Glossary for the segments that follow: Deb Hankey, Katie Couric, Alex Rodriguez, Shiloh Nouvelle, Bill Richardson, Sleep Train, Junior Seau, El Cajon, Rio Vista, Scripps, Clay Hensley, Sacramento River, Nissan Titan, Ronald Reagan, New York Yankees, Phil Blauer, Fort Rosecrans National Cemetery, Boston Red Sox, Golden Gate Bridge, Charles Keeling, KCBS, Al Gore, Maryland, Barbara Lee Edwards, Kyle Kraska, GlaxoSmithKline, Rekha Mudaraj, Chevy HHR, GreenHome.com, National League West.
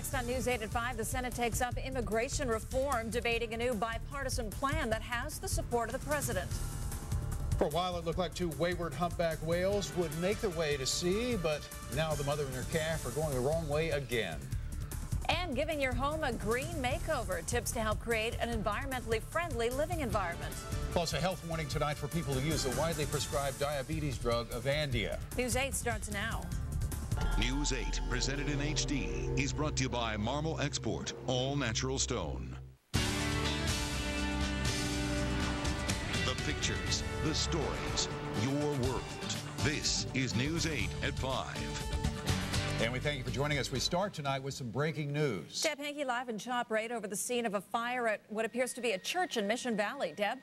next on News 8 at 5, the Senate takes up immigration reform, debating a new bipartisan plan that has the support of the president. For a while, it looked like two wayward humpback whales would make their way to sea, but now the mother and her calf are going the wrong way again. And giving your home a green makeover, tips to help create an environmentally friendly living environment. Plus, a health warning tonight for people who use the widely prescribed diabetes drug Avandia. News 8 starts now. News 8, presented in HD, is brought to you by Marmol Export All-Natural Stone. The pictures, the stories, your world. This is News 8 at 5. And we thank you for joining us. We start tonight with some breaking news. Deb Hankey live in Chop right over the scene of a fire at what appears to be a church in Mission Valley. Deb?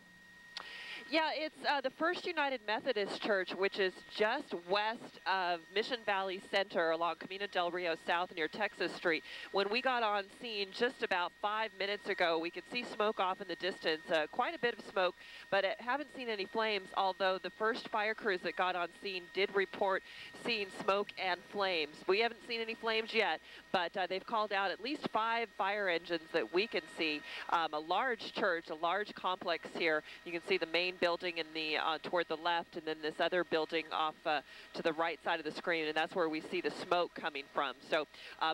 Yeah, it's the First United Methodist Church, which is just west of Mission Valley Center along Camino del Rio South near Texas Street. When we got on scene just about 5 minutes ago, we could see smoke off in the distance, quite a bit of smoke, but haven't seen any flames, although the first fire crews that got on scene did report seeing smoke and flames. We haven't seen any flames yet, but they've called out at least 5 fire engines that we can see. A large church, a large complex here. You can see the main building in the toward the left, and then this other building off to the right side of the screen, and that's where we see the smoke coming from. So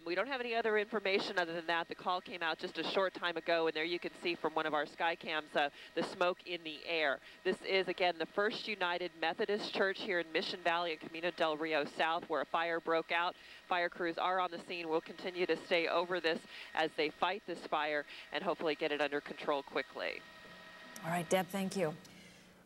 we don't have any other information other than that. The call came out just a short time ago, and there you can see from one of our sky cams the smoke in the air. This is again the First United Methodist Church here in Mission Valley and Camino del Rio South, where a fire broke out. Fire crews are on the scene. We'll continue to stay over this as they fight this fire and hopefully get it under control quickly. All right, Deb, thank you.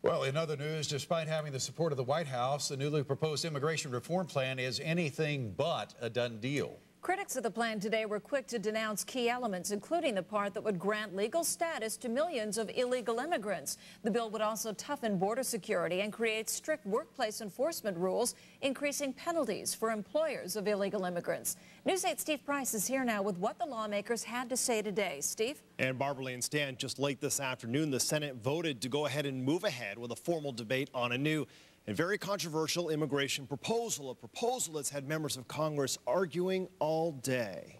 Well, in other news, despite having the support of the White House, the newly proposed immigration reform plan is anything but a done deal. Critics of the plan today were quick to denounce key elements, including the part that would grant legal status to millions of illegal immigrants. The bill would also toughen border security and create strict workplace enforcement rules, increasing penalties for employers of illegal immigrants. News 8's Steve Price is here now with what the lawmakers had to say today. Steve? And Barbara Lee and Stan, just late this afternoon, the Senate voted to go ahead and move ahead with a formal debate on a new and very controversial immigration proposal, a proposal that's had members of Congress arguing all day.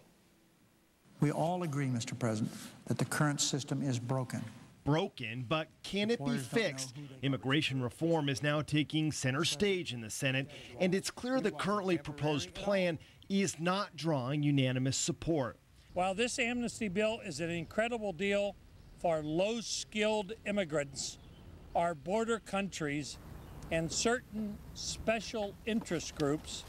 We all agree, Mr. President, that the current system is broken. Broken, but can it be fixed? Immigration reform is now taking center stage in the Senate, and it's clear the currently proposed plan is not drawing unanimous support. While this amnesty bill is an incredible deal for low-skilled immigrants, our border countries and certain special interest groups,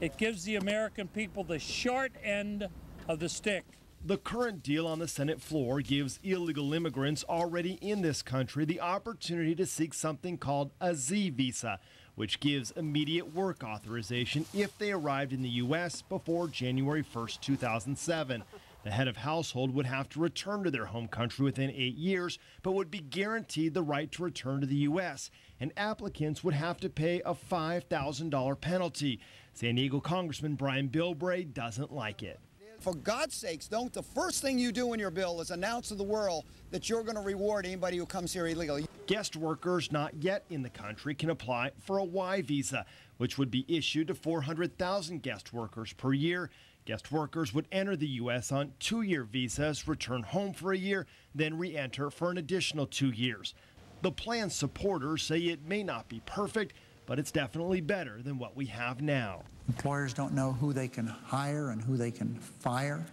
it gives the American people the short end of the stick. The current deal on the Senate floor gives illegal immigrants already in this country the opportunity to seek something called a Z visa, which gives immediate work authorization if they arrived in the U.S. before January 1st, 2007. The head of household would have to return to their home country within 8 years, but would be guaranteed the right to return to the U.S., and applicants would have to pay a $5,000 penalty. San Diego Congressman Brian Bilbray doesn't like it. For God's sakes, don't the first thing you do in your bill is announce to the world that you're going to reward anybody who comes here illegally. Guest workers not yet in the country can apply for a Y visa, which would be issued to 400,000 guest workers per year. Guest workers would enter the U.S. on 2-year visas, return home for a year, then re-enter for an additional 2 years. The plan's supporters say it may not be perfect, but it's definitely better than what we have now. Employers don't know who they can hire and who they can fire.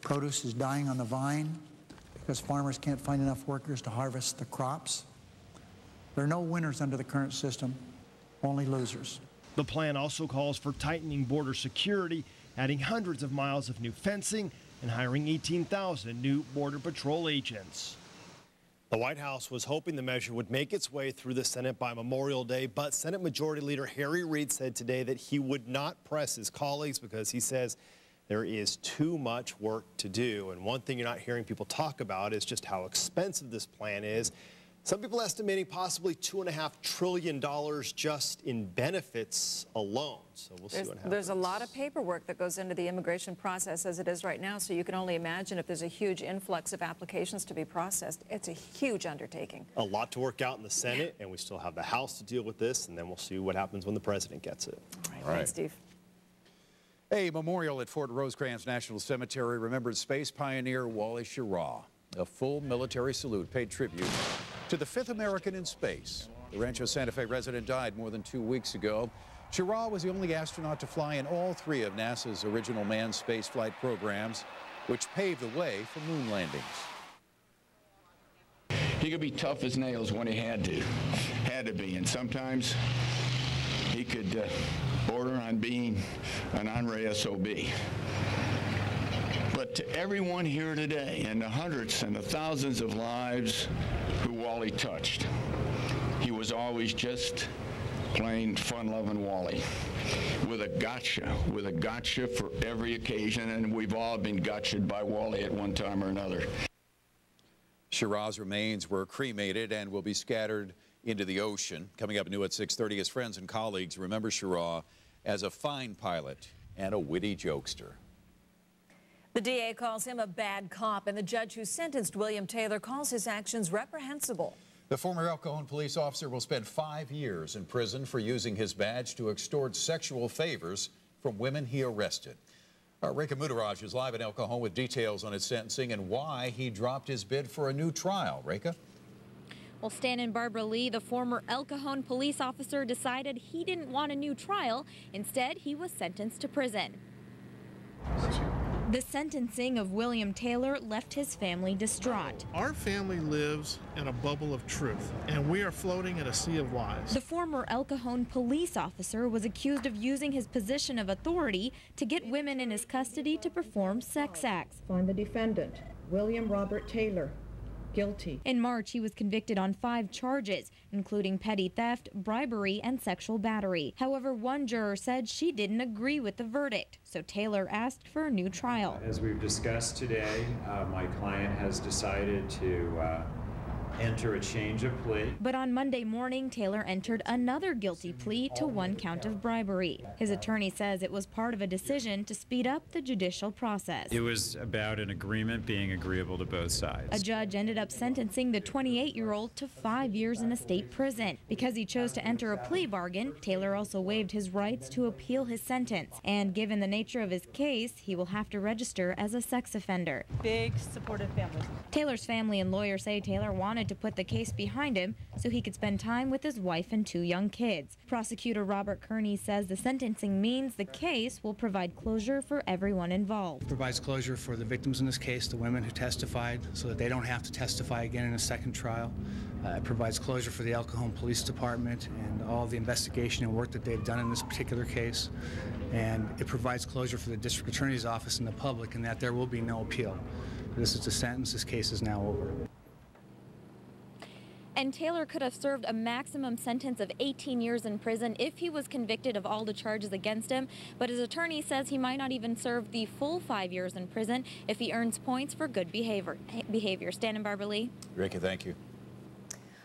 Produce is dying on the vine because farmers can't find enough workers to harvest the crops. There are no winners under the current system, only losers. The plan also calls for tightening border security, adding hundreds of miles of new fencing, and hiring 18,000 new Border Patrol agents. The White House was hoping the measure would make its way through the Senate by Memorial Day, but Senate Majority Leader Harry Reid said today that he would not press his colleagues because he says there is too much work to do. And one thing you're not hearing people talk about is just how expensive this plan is. Some people estimating possibly $2.5 trillion just in benefits alone. So we'll see what happens. There's a lot of paperwork that goes into the immigration process as it is right now, so you can only imagine if there's a huge influx of applications to be processed. It's a huge undertaking. A lot to work out in the Senate, and we still have the House to deal with this, and then we'll see what happens when the president gets it. All right. Thanks, Steve. A memorial at Fort Rosecrans National Cemetery remembered space pioneer Wally Schirra. A full military salute paid tribute to the fifth American in space. The Rancho Santa Fe resident died more than 2 weeks ago. Schirra was the only astronaut to fly in all three of NASA's original manned space flight programs, which paved the way for moon landings. He could be tough as nails when he had to be, and sometimes he could border on being an honorary SOB. But to everyone here today, and the hundreds and the thousands of lives who Wally touched, he was always just plain fun-loving Wally, with a gotcha for every occasion, and we've all been gotcha'd by Wally at one time or another. Schirra's remains were cremated and will be scattered into the ocean. Coming up new at 6:30, his friends and colleagues remember Schirra as a fine pilot and a witty jokester. The DA calls him a bad cop, and the judge who sentenced William Taylor calls his actions reprehensible. The former El Cajon police officer will spend 5 years in prison for using his badge to extort sexual favors from women he arrested. Our Rekha Mudaraj is live in El Cajon with details on his sentencing and why he dropped his bid for a new trial. Rekha? Well, Stan and Barbara Lee, the former El Cajon police officer, decided he didn't want a new trial. Instead, he was sentenced to prison. The sentencing of William Taylor left his family distraught. Our family lives in a bubble of truth, and we are floating in a sea of lies. The former El Cajon police officer was accused of using his position of authority to get women in his custody to perform sex acts. Find the defendant, William Robert Taylor, guilty. In March, he was convicted on 5 charges, including petty theft, bribery, and sexual battery. However, one juror said she didn't agree with the verdict, so Taylor asked for a new trial. As we've discussed today, my client has decided to enter a change of plea. But on Monday morning, Taylor entered another guilty plea to 1 count of bribery. His attorney says it was part of a decision to speed up the judicial process. It was about an agreement being agreeable to both sides. A judge ended up sentencing the 28-year-old to 5 years in a state prison. Because he chose to enter a plea bargain, Taylor also waived his rights to appeal his sentence. And given the nature of his case, he will have to register as a sex offender. Big, supportive family. Taylor's family and lawyers say Taylor wanted to put the case behind him so he could spend time with his wife and 2 young kids. Prosecutor Robert Kearney says the sentencing means the case will provide closure for everyone involved. It provides closure for the victims in this case, the women who testified, so that they don't have to testify again in a second trial. It provides closure for the El Cajon Police Department and all the investigation and work that they've done in this particular case. And it provides closure for the District Attorney's Office and the public, in that there will be no appeal. This is the sentence. This case is now over. And Taylor could have served a maximum sentence of 18 years in prison if he was convicted of all the charges against him. But his attorney says he might not even serve the full 5 years in prison if he earns points for good behavior. Stan and Barbara Lee. Rekha, thank you.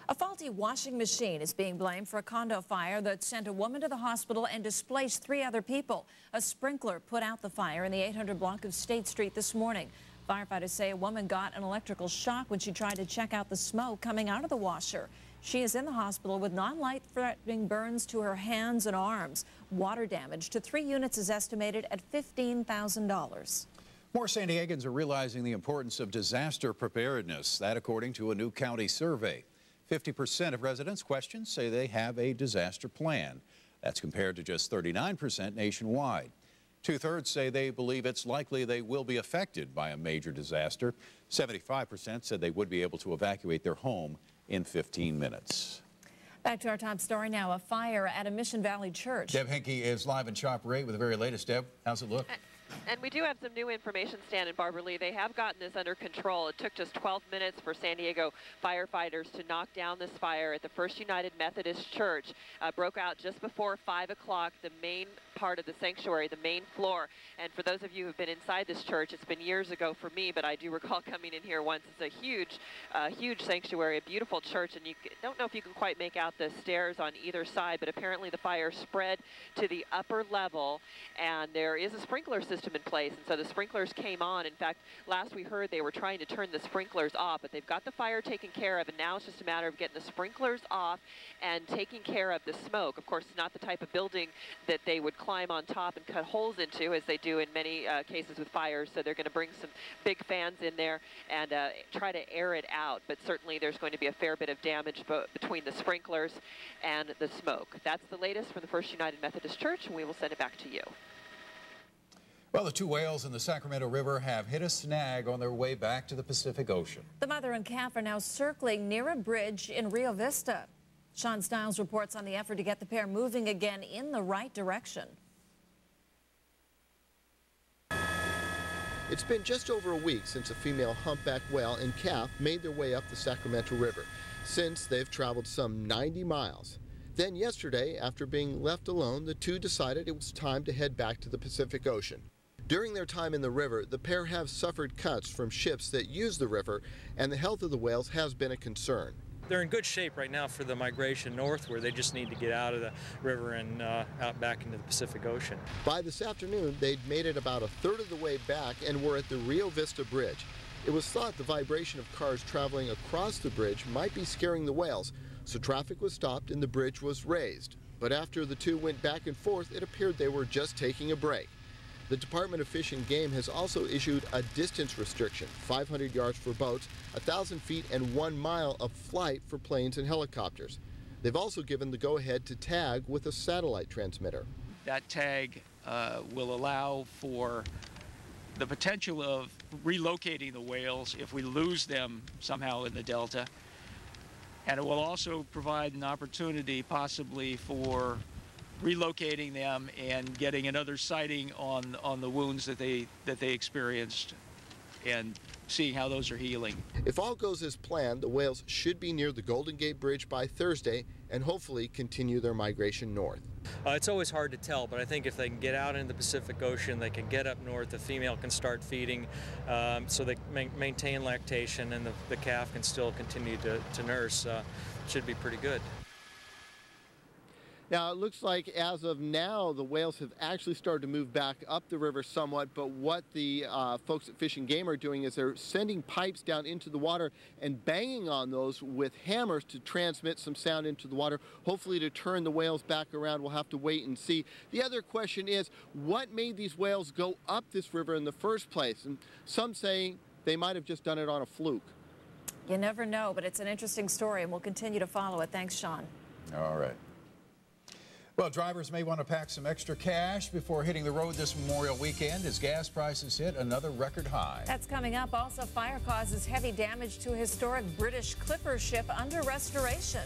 A faulty washing machine is being blamed for a condo fire that sent a woman to the hospital and displaced 3 other people. A sprinkler put out the fire in the 800 block of State Street this morning. Firefighters say a woman got an electrical shock when she tried to check out the smoke coming out of the washer. She is in the hospital with non-life-threatening burns to her hands and arms. Water damage to 3 units is estimated at $15,000. More San Diegans are realizing the importance of disaster preparedness, that according to a new county survey. 50% of residents questioned say they have a disaster plan. That's compared to just 39% nationwide. 2/3 say they believe it's likely they will be affected by a major disaster. 75% said they would be able to evacuate their home in 15 minutes. Back to our top story now, a fire at a Mission Valley church. Deb Henke is live in Shop Ray with the very latest. Deb, how's it look? And we do have some new information, Stan and Barbara Lee. They have gotten this under control. It took just 12 minutes for San Diego firefighters to knock down this fire at the First United Methodist Church. Broke out just before 5 o'clock, the main part of the sanctuary, the main floor. And for those of you who have been inside this church, it's been years ago for me, but I do recall coming in here once. It's a huge, huge sanctuary, a beautiful church, and you don't know if you can quite make out the stairs on either side, but apparently the fire spread to the upper level, and there is a sprinkler system system in place, and so the sprinklers came on. In fact, last we heard they were trying to turn the sprinklers off, but they've got the fire taken care of, and now it's just a matter of getting the sprinklers off and taking care of the smoke. Of course, it's not the type of building that they would climb on top and cut holes into, as they do in many cases with fires, so they're going to bring some big fans in there and try to air it out, but certainly there's going to be a fair bit of damage between the sprinklers and the smoke. That's the latest from the First United Methodist Church, and we will send it back to you. Well, the two whales in the Sacramento River have hit a snag on their way back to the Pacific Ocean. The mother and calf are now circling near a bridge in Rio Vista. Sean Stiles reports on the effort to get the pair moving again in the right direction. It's been just over a week since a female humpback whale and calf made their way up the Sacramento River. Since, they've traveled some 90 miles. Then yesterday, after being left alone, the two decided it was time to head back to the Pacific Ocean. During their time in the river, the pair have suffered cuts from ships that use the river, and the health of the whales has been a concern. They're in good shape right now for the migration northward. They just need to get out of the river and out back into the Pacific Ocean. By this afternoon, they'd made it about a third of the way back and were at the Rio Vista Bridge. It was thought the vibration of cars traveling across the bridge might be scaring the whales, so traffic was stopped and the bridge was raised. But after the two went back and forth, it appeared they were just taking a break. The Department of Fish and Game has also issued a distance restriction, 500 yards for boats, 1,000 feet and 1 mile of flight for planes and helicopters. They've also given the go-ahead to tag with a satellite transmitter. That tag will allow for the potential of relocating the whales if we lose them somehow in the delta. And it will also provide an opportunity possibly for relocating them and getting another sighting on the wounds that they experienced and seeing how those are healing. If all goes as planned, the whales should be near the Golden Gate Bridge by Thursday and hopefully continue their migration north. It's always hard to tell, but I think if they can get out into the Pacific Ocean, they can get up north, the female can start feeding, so they maintain lactation and the calf can still continue to nurse. Should be pretty good. Now, it looks like as of now, the whales have actually started to move back up the river somewhat, but what the folks at Fish and Game are doing is they're sending pipes down into the water and banging on those with hammers to transmit some sound into the water, hopefully to turn the whales back around. We'll have to wait and see. The other question is, what made these whales go up this river in the first place? And some say they might have just done it on a fluke. You never know, but it's an interesting story, and we'll continue to follow it. Thanks, Sean. All right. Well, drivers may want to pack some extra cash before hitting the road this Memorial weekend as gas prices hit another record high. That's coming up. Also, fire causes heavy damage to a historic British clipper ship under restoration.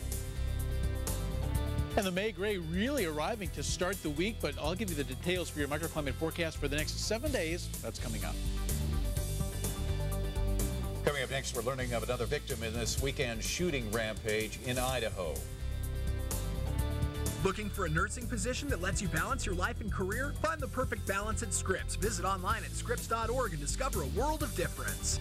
And the May Gray really arriving to start the week, but I'll give you the details for your microclimate forecast for the next 7 days. That's coming up. Coming up next, we're learning of another victim in this weekend shooting rampage in Idaho. Looking for a nursing position that lets you balance your life and career? Find the perfect balance at Scripps. Visit online at Scripps.org and discover a world of difference.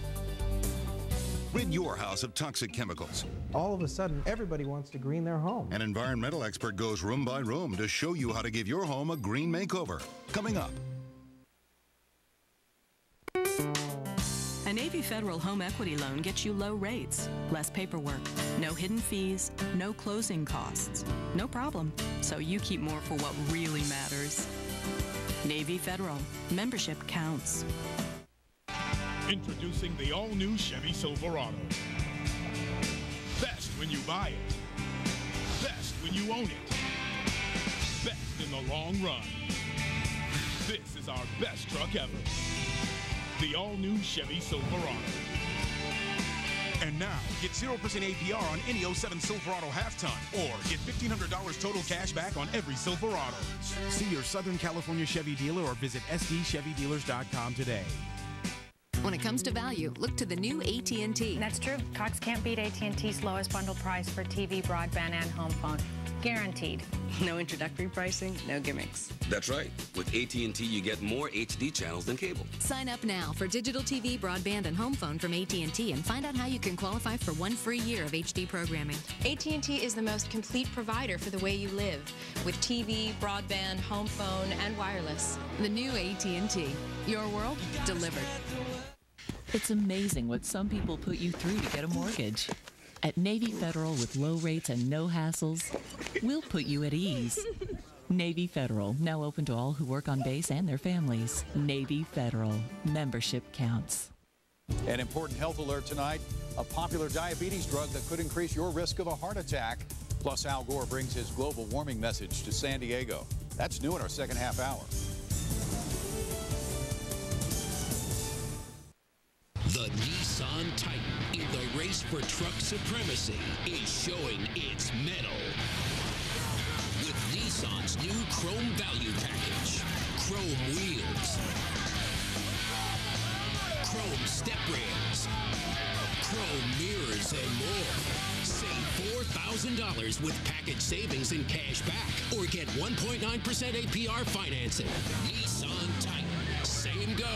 Rid your house of toxic chemicals. All of a sudden, everybody wants to green their home. An environmental expert goes room by room to show you how to give your home a green makeover. Coming up. A Navy Federal home equity loan gets you low rates, less paperwork, no hidden fees, no closing costs. No problem. So you keep more for what really matters. Navy Federal. Membership counts. Introducing the all-new Chevy Silverado. Best when you buy it. Best when you own it. Best in the long run. This is our best truck ever. The all-new Chevy Silverado. And now, get 0% APR on any 07 Silverado half-ton, or get $1,500 total cash back on every Silverado. See your Southern California Chevy dealer or visit sdchevydealers.com today. When it comes to value, look to the new AT&T. That's true. Cox can't beat AT&T's lowest bundle price for TV, broadband, and home phone. Guaranteed. No introductory pricing, no gimmicks. That's right. With AT&T, you get more HD channels than cable. Sign up now for digital TV, broadband, and home phone from AT&T and find out how you can qualify for one free year of HD programming. AT&T is the most complete provider for the way you live, with TV, broadband, home phone, and wireless. The new AT&T. Your world delivered. It's amazing what some people put you through to get a mortgage. At Navy Federal, with low rates and no hassles, we'll put you at ease. Navy Federal, now open to all who work on base and their families. Navy Federal. Membership counts. An important health alert tonight, a popular diabetes drug that could increase your risk of a heart attack. Plus, Al Gore brings his global warming message to San Diego. That's new in our second half hour. The Nissan Titan, in the race for truck supremacy, is showing its mettle with Nissan's new Chrome Value Package. Chrome wheels, chrome step rails, chrome mirrors, and more. Save $4,000 with package savings and cash back, or get 1.9% APR financing. Nissan Titan. Same go,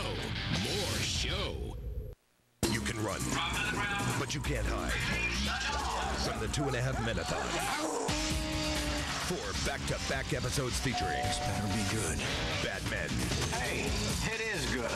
more show. Run, but you can't hide from the 2.5 Marathon. 4 back-to-back episodes featuring This better be good. Bad men. Hey, it is good.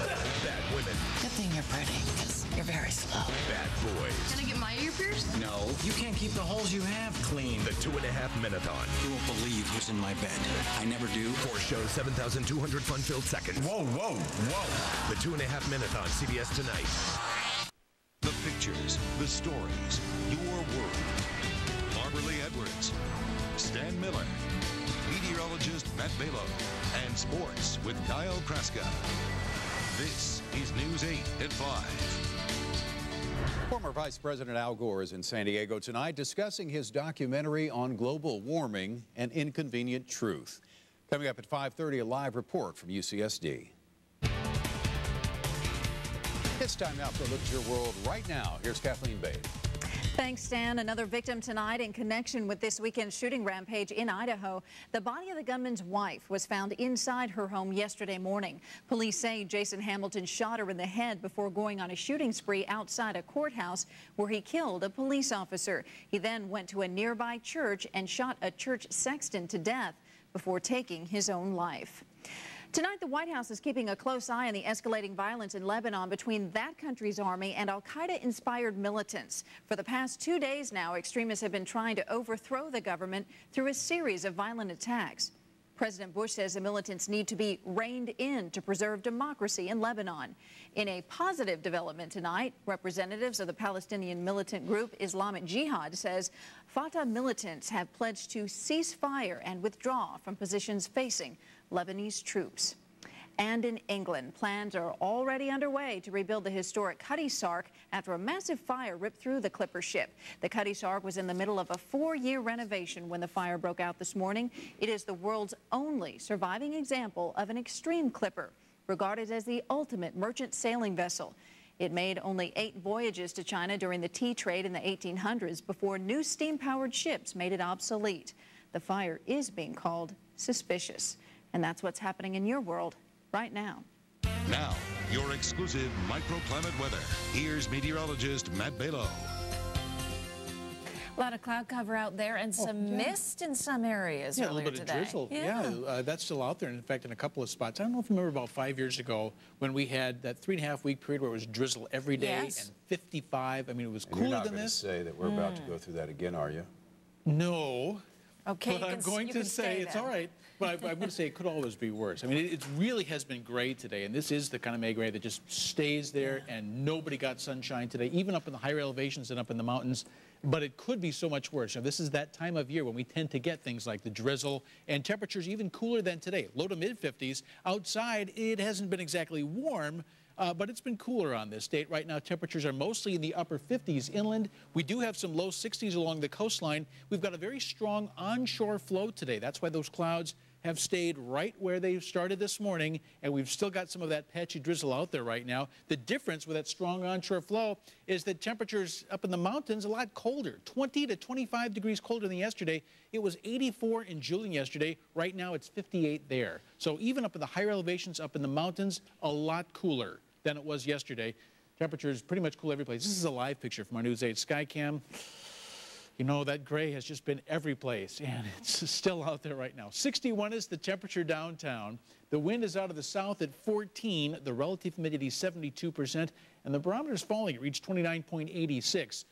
Bad women. Good thing you're pretty, because you're very slow. Bad boys. Can I get my ear pierced? No. You can't keep the holes you have clean. The 2.5 Marathon. You won't believe who's in my bed. I never do. 4 shows, 7,200 fun-filled seconds. Whoa, whoa, whoa. The 2.5 Marathon, CBS tonight. The pictures, the stories, your world. Barbara Lee Edwards, Stan Miller, meteorologist Matt Balow, and sports with Niall Kraska. This is News 8 at 5. Former Vice President Al Gore is in San Diego tonight discussing his documentary on global warming, An Inconvenient Truth. Coming up at 5:30, a live report from UCSD. It's time now for a look at your world right now. Here's Kathleen Bates. Thanks, Stan. Another victim tonight in connection with this weekend's shooting rampage in Idaho. The body of the gunman's wife was found inside her home yesterday morning. Police say Jason Hamilton shot her in the head before going on a shooting spree outside a courthouse where he killed a police officer. He then went to a nearby church and shot a church sexton to death before taking his own life. Tonight, the White House is keeping a close eye on the escalating violence in Lebanon between that country's army and al-Qaeda-inspired militants. For the past 2 days now, extremists have been trying to overthrow the government through a series of violent attacks. President Bush says the militants need to be reined in to preserve democracy in Lebanon. In a positive development tonight, representatives of the Palestinian militant group Islamic Jihad says Fatah militants have pledged to cease fire and withdraw from positions facing Lebanese troops. And in England, plans are already underway to rebuild the historic Cutty Sark after a massive fire ripped through the clipper ship. The Cutty Sark was in the middle of a 4-year renovation when the fire broke out this morning. It is the world's only surviving example of an extreme clipper, regarded as the ultimate merchant sailing vessel. It made only 8 voyages to China during the tea trade in the 1800s before new steam-powered ships made it obsolete. The fire is being called suspicious. And that's what's happening in your world right now. Now, your exclusive microclimate weather. Here's meteorologist Matt Balow. A lot of cloud cover out there and some mist in some areas earlier today. A little bit of drizzle. Yeah, that's still out there, and in fact, in a couple of spots. I don't know if you remember about 5 years ago when we had that 3.5-week period where it was drizzle every day and 55. I mean, it was cooler than this. You're not going to say that we're about to go through that again, are you? No. Okay, but I'm going to say it's all right. But I would say it could always be worse. I mean, it really has been gray today, and this is the kind of May gray that just stays there, and nobody got sunshine today, even up in the higher elevations and up in the mountains. But it could be so much worse. Now, this is that time of year when we tend to get things like the drizzle and temperatures even cooler than today, low to mid-50s. Outside, it hasn't been exactly warm. But it's been cooler on this date. Right now, temperatures are mostly in the upper 50s inland. We do have some low 60s along the coastline. We've got a very strong onshore flow today. That's why those clouds have stayed right where they started this morning, and we've still got some of that patchy drizzle out there right now. The difference with that strong onshore flow is that temperatures up in the mountains a lot colder, 20 to 25 degrees colder than yesterday. It was 84 in Julian yesterday. Right now it's 58 there. So even up in the higher elevations up in the mountains, a lot cooler than it was yesterday. Temperatures pretty much cool every place. This is a live picture from our News 8 Skycam. You know, that gray has just been every place, and it's still out there right now. 61 is the temperature downtown. The wind is out of the south at 14. The relative humidity is 72%, and the barometer is falling. It reached 29.86.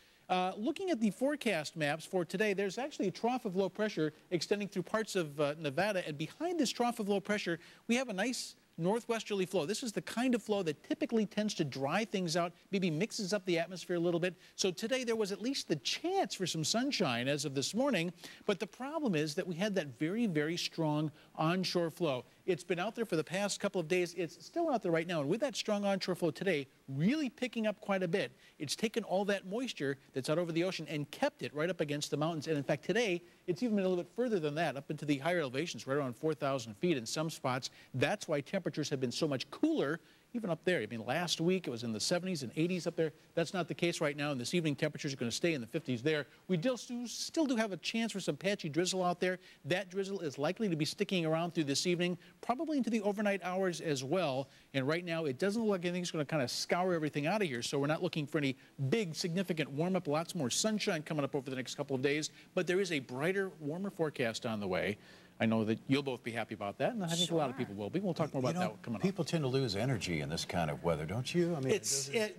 Looking at the forecast maps for today, there's actually a trough of low pressure extending through parts of Nevada, and behind this trough of low pressure, we have a nice northwesterly flow. This is the kind of flow that typically tends to dry things out, maybe mixes up the atmosphere a little bit. So today there was at least the chance for some sunshine as of this morning, but the problem is that we had that very, very strong onshore flow. It's been out there for the past couple of days. It's still out there right now, and with that strong onshore flow today really picking up quite a bit, it's taken all that moisture that's out over the ocean and kept it right up against the mountains. And in fact, today, it's even been a little bit further than that, up into the higher elevations, right around 4,000 feet in some spots. That's why temperatures have been so much cooler, even up there. I mean, last week it was in the 70s and 80s up there. That's not the case right now, and this evening temperatures are going to stay in the 50s there. We still do have a chance for some patchy drizzle out there. That drizzle is likely to be sticking around through this evening, probably into the overnight hours as well. And right now it doesn't look like anything's going to kind of scour everything out of here, so we're not looking for any big, significant warm-up. Lots more sunshine coming up over the next couple of days, but there is a brighter, warmer forecast on the way. I know that you'll both be happy about that, and I think a lot of people will be. We'll talk more about that coming up. People tend to lose energy in this kind of weather, don't you? I mean,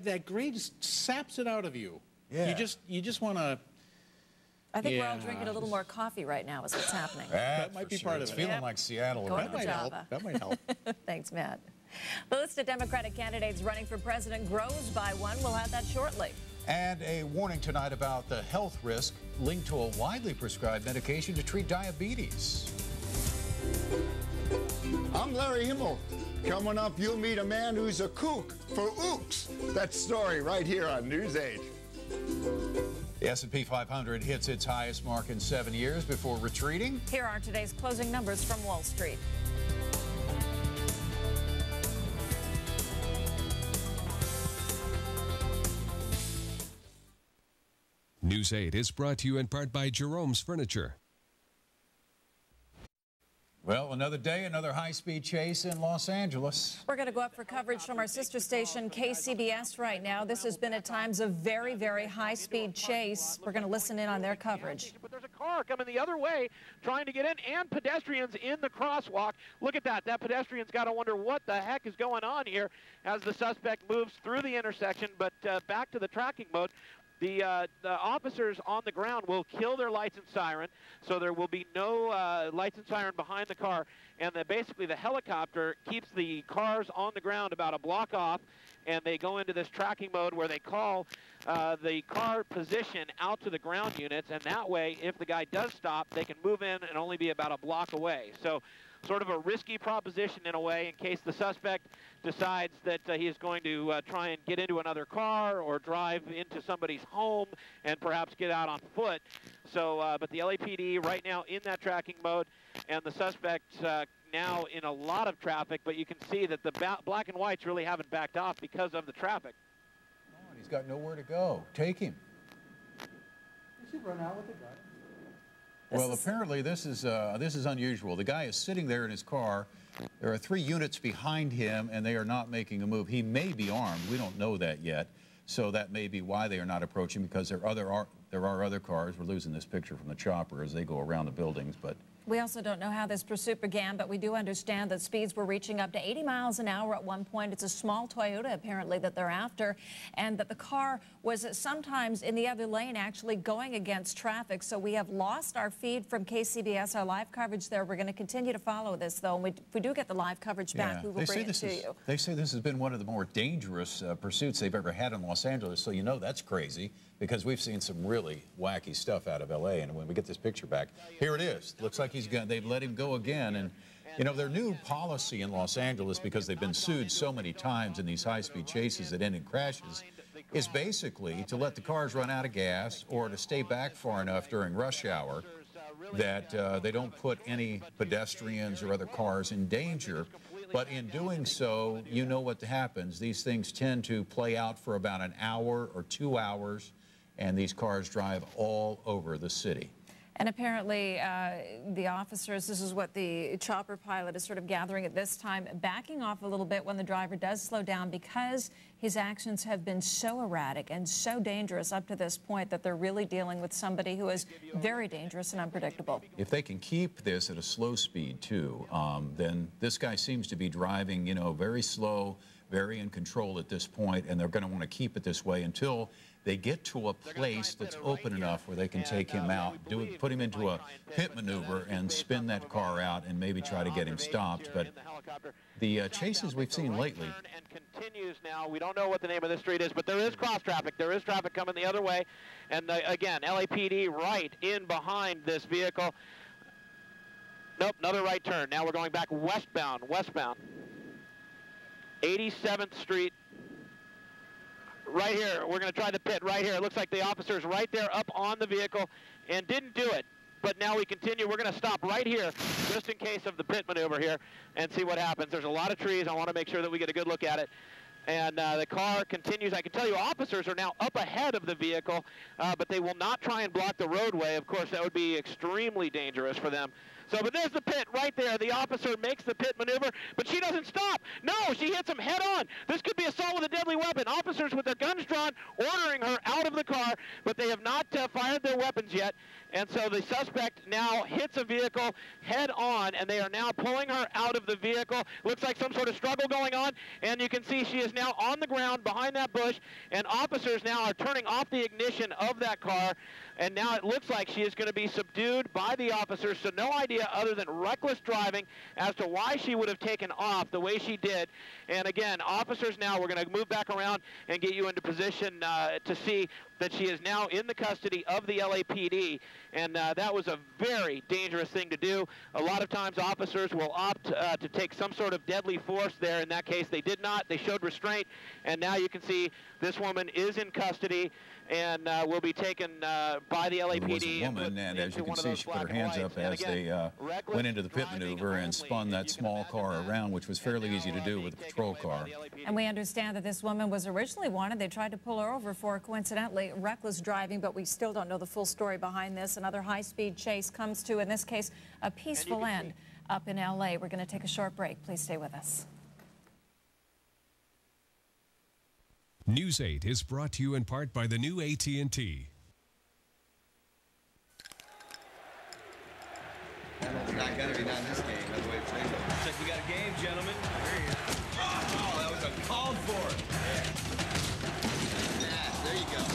that gray just saps it out of you. Yeah. You just want to. I think we're all drinking a little more coffee right now, is what's happening. That might be part of it. It's feeling like Seattle. That might help. That might help. Thanks, Matt. The list of Democratic candidates running for president grows by one. We'll have that shortly. And a warning tonight about the health risk linked to a widely prescribed medication to treat diabetes. I'm Larry Himmel. Coming up, you'll meet a man who's a kook for ooks. That story right here on News 8. The S&P 500 hits its highest mark in 7 years before retreating. Here are today's closing numbers from Wall Street. News 8 is brought to you in part by Jerome's Furniture. Well, another day, another high-speed chase in Los Angeles. We're going to go up for coverage from our sister station, KCBS, right now. This has been at times a very, very high-speed chase. We're going to listen in on their coverage. But there's a car coming the other way, trying to get in, and pedestrians in the crosswalk. Look at that. That pedestrian's got to wonder what the heck is going on here as the suspect moves through the intersection, but back to the tracking mode. The officers on the ground will kill their lights and siren, so there will be no lights and siren behind the car. And basically the helicopter keeps the cars on the ground about a block off, and they go into this tracking mode where they call the car position out to the ground units, and that way, if the guy does stop, they can move in and only be about a block away. So sort of a risky proposition in a way, in case the suspect decides that he is going to try and get into another car or drive into somebody's home and perhaps get out on foot. So, but the LAPD right now in that tracking mode, and the suspect now in a lot of traffic, but you can see that the black and whites really haven't backed off because of the traffic. Oh, and he's got nowhere to go. Take him. He should run out with the gun. Well, apparently this is unusual. The guy is sitting there in his car. There are three units behind him, and they are not making a move. He may be armed. We don't know that yet. So that may be why they are not approaching, because there are other cars. We're losing this picture from the chopper as they go around the buildings. But we also don't know how this pursuit began, but we do understand that speeds were reaching up to 80 miles an hour at one point. It's a small Toyota, apparently, that they're after, and that the car was sometimes in the other lane actually going against traffic. So we have lost our feed from KCBS, our live coverage there. We're going to continue to follow this, though, and if we do get the live coverage back, we will bring it to you. They say this has been one of the more dangerous pursuits they've ever had in Los Angeles, so you know that's crazy, because we've seen some really wacky stuff out of L.A., and when we get this picture back, here it is. Looks like they've let him go again, and you know, their new policy in Los Angeles, because they've been sued so many times in these high-speed chases that end in crashes, is basically to let the cars run out of gas or to stay back far enough during rush hour that they don't put any pedestrians or other cars in danger. But in doing so, you know what happens. These things tend to play out for about an hour or 2 hours, and these cars drive all over the city. And apparently the officers, this is what the chopper pilot is sort of gathering at this time, backing off a little bit when the driver does slow down because his actions have been so erratic and so dangerous up to this point that they're really dealing with somebody who is very dangerous and unpredictable. If they can keep this at a slow speed, too, then this guy seems to be driving, you know, very slow, very in control at this point, and they're going to want to keep it this way until they get to a place that's open enough where they can take him out, put him into a pit maneuver and spin that car out and maybe try to get him stopped. But the chases we've seen lately. Continues now. We don't know what the name of this street is, but there is cross traffic. There is traffic coming the other way. And again, LAPD right in behind this vehicle. Nope, another right turn. Now we're going back westbound, 87th Street. Right here, we're going to try the pit right here. It looks like the officer's right there up on the vehicle and didn't do it. But now we continue. We're going to stop right here just in case of the pit maneuver here and see what happens. There's a lot of trees. I want to make sure that we get a good look at it. And the car continues. I can tell you officers are now up ahead of the vehicle, but they will not try and block the roadway. Of course, that would be extremely dangerous for them. So, but there's the pit right there. The officer makes the pit maneuver, but she doesn't stop. No, she hits him head on. This could be assault with a deadly weapon. Officers with their guns drawn ordering her out of the car, but they have not fired their weapons yet. And so the suspect now hits a vehicle head on, and they are now pulling her out of the vehicle. Looks like some sort of struggle going on, and you can see she is now on the ground behind that bush, and officers now are turning off the ignition of that car, and now it looks like she is going to be subdued by the officers, so no idea other than reckless driving as to why she would have taken off the way she did. And again, officers now, we're going to move back around and get you into position to see that she is now in the custody of the LAPD, and that was a very dangerous thing to do. A lot of times officers will opt to take some sort of deadly force there. In that case, they did not. They showed restraint, and now you can see this woman is in custody and will be taken by the LAPD. It was a woman, and as you can see, she put her hands up as they went into the pit maneuver and spun that small car around, which was fairly easy to do with a patrol car. And we understand that this woman was originally wanted. They tried to pull her over for, coincidentally, reckless driving, but we still don't know the full story behind this. Another high-speed chase comes to, in this case, a peaceful end up in L.A. We're going to take a short break. Please stay with us. News 8 is brought to you in part by the new AT&T. It's not going to be not in this game. That's the way it plays. Looks like we got a game, gentlemen. Oh, that was uncalled for. Yeah. There you go.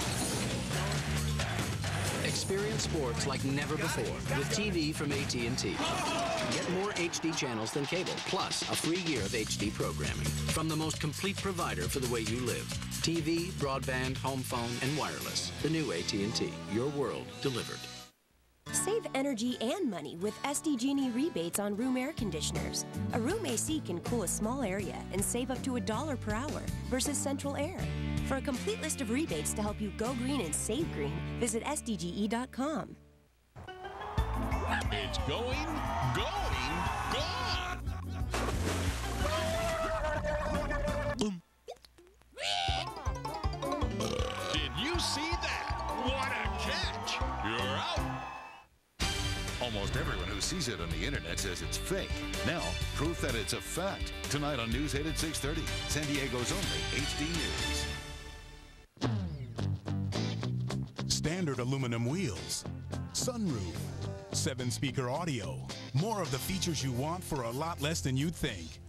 Experience sports like never before with TV from AT&T. Get more HD channels than cable, plus a free year of HD programming from the most complete provider for the way you live. TV, broadband, home phone, and wireless. The new AT&T. Your world delivered. Save energy and money with SDG&E rebates on room air conditioners. A room AC can cool a small area and save up to $1 per hour versus central air. For a complete list of rebates to help you go green and save green, visit SDGE.com. It's going, going, gone! Boom. Did you see that? What a catch! You're out! Almost everyone who sees it on the internet says it's fake. Now, proof that it's a fact. Tonight on News 8 at 6:30, San Diego's only HD News. Standard aluminum wheels, sunroof, 7-speaker audio. More of the features you want for a lot less than you'd think.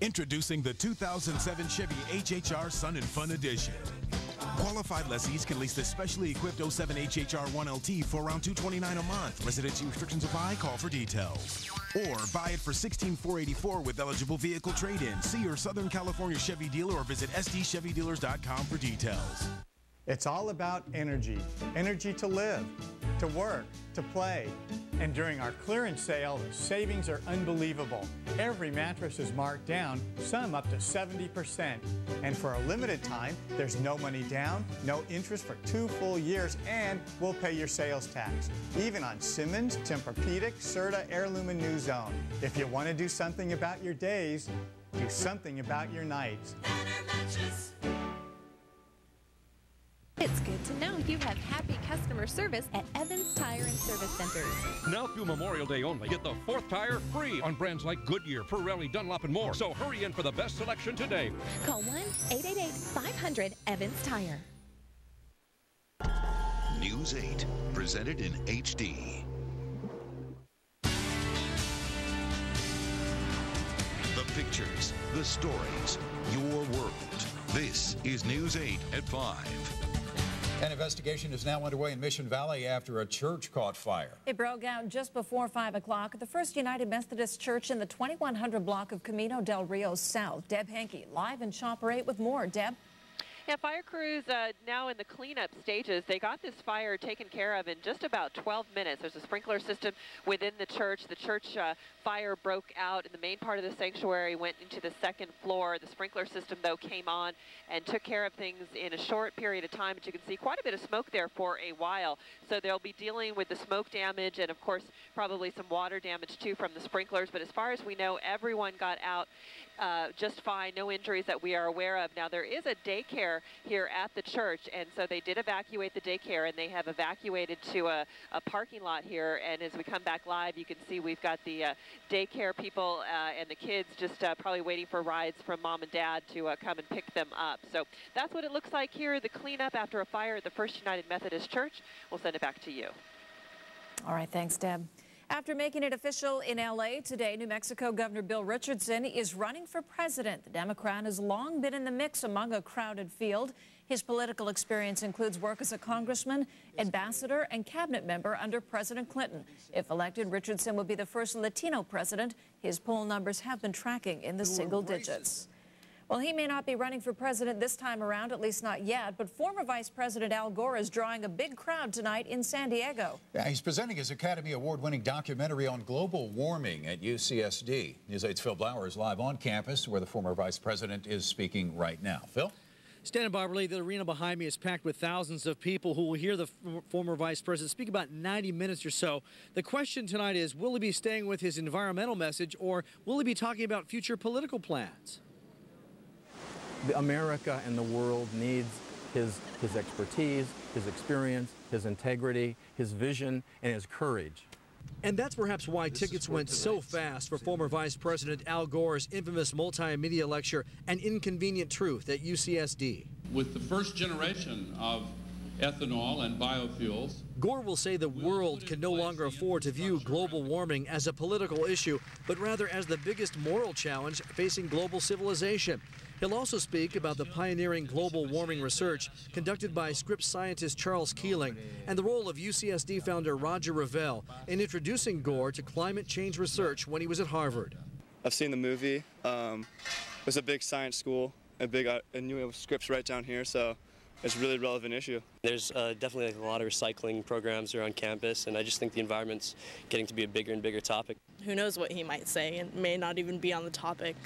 Introducing the 2007 Chevy HHR Sun and Fun Edition. Qualified lessees can lease this specially equipped 07 HHR 1LT for around $229 a month. Residency restrictions apply. Call for details. Or buy it for $16,484 with eligible vehicle trade-in. See your Southern California Chevy dealer or visit sdchevydealers.com for details. It's all about energy. Energy to live. to work, to play. And during our clearance sale, the savings are unbelievable. Every mattress is marked down, some up to 70%. And for a limited time, there's no money down, no interest for 2 full years, and we'll pay your sales tax. Even on Simmons, Tempur-Pedic, Serta, Heirloom, and New Zone. If you want to do something about your days, do something about your nights. It's good to know you have happy customer service at Evans Tire and Service Centers. Now through Memorial Day only, get the 4th tire free on brands like Goodyear, Pirelli, Dunlop, and more. So hurry in for the best selection today. Call 1-888-500-EVANS Tire. News 8, presented in HD. The pictures, the stories, your world. This is News 8 at 5. An investigation is now underway in Mission Valley after a church caught fire. It broke out just before 5 o'clock at the First United Methodist Church in the 2100 block of Camino del Rio South. Deb Henke, live in Chopper 8 with more. Deb? Yeah, fire crews now in the cleanup stages. They got this fire taken care of in just about 12 minutes. There's a sprinkler system within the church. The church fire broke out in the main part of the sanctuary, went into the 2nd floor. The sprinkler system, though, came on and took care of things in a short period of time. But you can see quite a bit of smoke there for a while. So they'll be dealing with the smoke damage and, of course, probably some water damage, too, from the sprinklers. But as far as we know, everyone got out just fine. No injuries that we are aware of. Now, there is a daycare here at the church, and so they did evacuate the daycare, and they have evacuated to a parking lot here. And as we come back live, you can see we've got the daycare people and the kids just probably waiting for rides from mom and dad to come and pick them up. So that's what it looks like here, the cleanup after a fire at the First United Methodist Church. We'll send it back to you. All right, thanks, Deb. After making it official in L.A. today, New Mexico Governor Bill Richardson is running for president. The Democrat has long been in the mix among a crowded field. His political experience includes work as a congressman, ambassador, and cabinet member under President Clinton. If elected, Richardson will be the first Latino president. His poll numbers have been tracking in the single digits. Well, he may not be running for president this time around, at least not yet, but former Vice President Al Gore is drawing a big crowd tonight in San Diego. Yeah, he's presenting his Academy Award-winning documentary on global warming at UCSD. News 8's Phil Blauer is live on campus, where the former Vice President is speaking right now. Phil? Stan and Barbara Lee, the arena behind me is packed with thousands of people who will hear the former vice president speak about 90 minutes or so. The question tonight is, will he be staying with his environmental message, or will he be talking about future political plans? America and the world needs his expertise, his experience, his integrity, his vision, and his courage. And that's perhaps why tickets went so fast for former Vice President Al Gore's infamous multimedia lecture, An Inconvenient Truth, at UCSD. With the first generation of ethanol and biofuels, Gore will say the world can no longer afford to view global warming as a political issue, but rather as the biggest moral challenge facing global civilization. He'll also speak about the pioneering global warming research conducted by Scripps scientist Charles Keeling and the role of UCSD founder Roger Revelle in introducing Gore to climate change research when he was at Harvard. I've seen the movie. It was a big science school, I knew Scripps right down here, so it's a really relevant issue. There's definitely a lot of recycling programs around campus, and I just think the environment's getting to be a bigger and bigger topic. Who knows what he might say, and may not even be on the topic.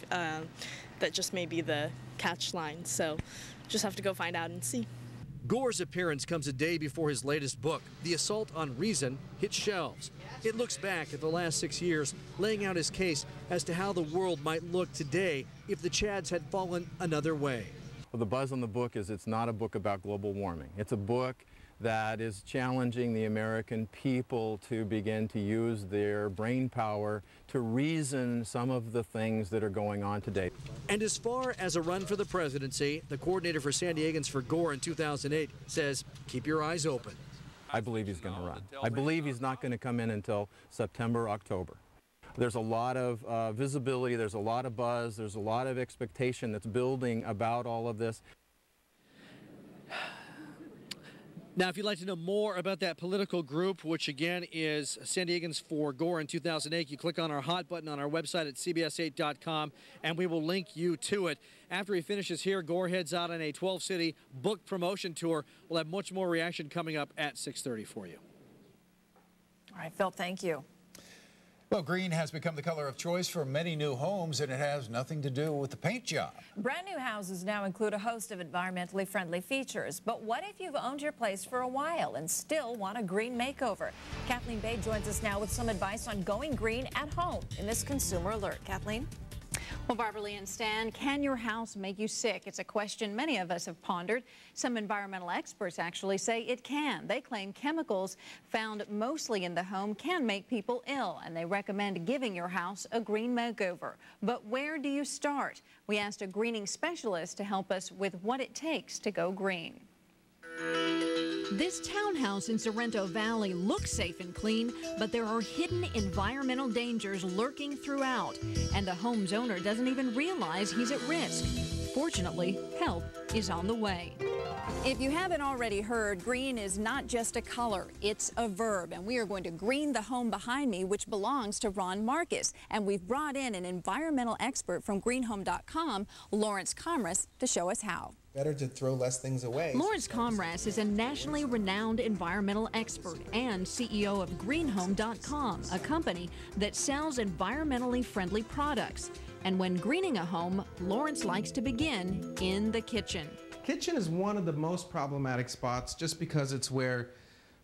That just may be the catch line, so just have to go find out and see. Gore's appearance comes a day before his latest book, The Assault on Reason, hits shelves. It looks back at the last 6 years, laying out his case as to how the world might look today if the Chads had fallen another way. Well, the buzz on the book is it's not a book about global warming. It's a book that is challenging the American people to begin to use their brain power to reason some of the things that are going on today. And as far as a run for the presidency, the coordinator for San Diegans for Gore in 2008 says, keep your eyes open. I believe he's going to run. I believe he's not going to come in until September, October. There's a lot of visibility, there's a lot of buzz, there's a lot of expectation that's building about all of this. Now, if you'd like to know more about that political group, which again is San Diegans for Gore in 2008, you click on our hot button on our website at cbs8.com, and we will link you to it. After he finishes here, Gore heads out on a 12-city book promotion tour. We'll have much more reaction coming up at 6:30 for you. All right, Phil, thank you. Well, green has become the color of choice for many new homes, and it has nothing to do with the paint job. Brand new houses now include a host of environmentally friendly features. But what if you've owned your place for a while and still want a green makeover? Kathleen Bay joins us now with some advice on going green at home in this Consumer Alert. Kathleen? Well, Barbara Lee and Stan, can your house make you sick? It's a question many of us have pondered. Some environmental experts actually say it can. They claim chemicals found mostly in the home can make people ill, and they recommend giving your house a green makeover. But where do you start? We asked a greening specialist to help us with what it takes to go green. This townhouse in Sorrento Valley looks safe and clean, but there are hidden environmental dangers lurking throughout, and the home's owner doesn't even realize he's at risk. Fortunately, help is on the way. If you haven't already heard, green is not just a color, it's a verb, and we are going to green the home behind me, which belongs to Ron Marcus, and we've brought in an environmental expert from GreenHome.com, Lawrence Comras, to show us how. Better to throw less things away. Lawrence Comras is a nationally renowned environmental expert and CEO of GreenHome.com, a company that sells environmentally friendly products. And when greening a home, Lawrence likes to begin in the kitchen. Kitchen is one of the most problematic spots just because it's where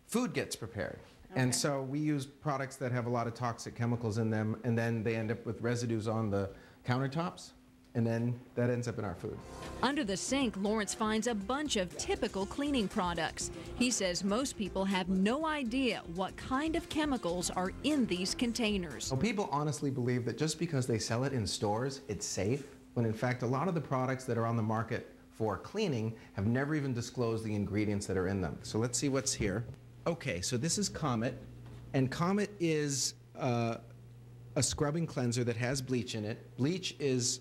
food gets prepared. Okay. And so we use products that have a lot of toxic chemicals in them, and then they end up with residues on the countertops. And then that ends up in our food. Under the sink, Lawrence finds a bunch of typical cleaning products. He says most people have no idea what kind of chemicals are in these containers. Well, people honestly believe that just because they sell it in stores, it's safe, when in fact a lot of the products that are on the market for cleaning have never even disclosed the ingredients that are in them. So let's see what's here. Okay, so this is Comet, and Comet is a scrubbing cleanser that has bleach in it. Bleach is